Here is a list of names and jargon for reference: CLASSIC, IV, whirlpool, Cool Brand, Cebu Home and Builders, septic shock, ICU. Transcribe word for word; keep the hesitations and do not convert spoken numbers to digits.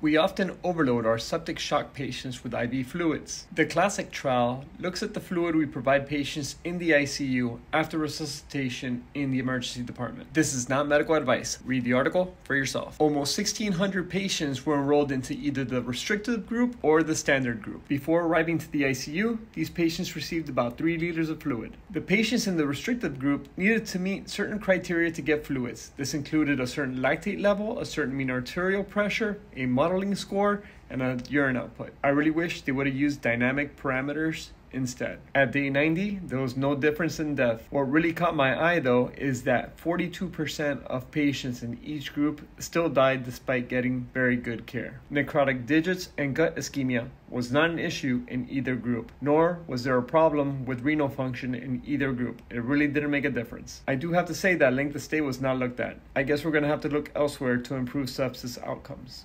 We often overload our septic shock patients with I V fluids. The CLASSIC trial looks at the fluid we provide patients in the I C U after resuscitation in the emergency department. This is not medical advice. Read the article for yourself. Almost sixteen hundred patients were enrolled into either the restricted group or the standard group. Before arriving to the I C U, these patients received about three liters of fluid. The patients in the restricted group needed to meet certain criteria to get fluids. This included a certain lactate level, a certain mean arterial pressure, a modeling score, and a urine output. I really wish they would have used dynamic parameters instead. At day ninety, there was no difference in death. What really caught my eye though is that forty-two percent of patients in each group still died despite getting very good care. Necrotic digits and gut ischemia was not an issue in either group, nor was there a problem with renal function in either group. It really didn't make a difference. I do have to say that length of stay was not looked at. I guess we're gonna have to look elsewhere to improve sepsis outcomes.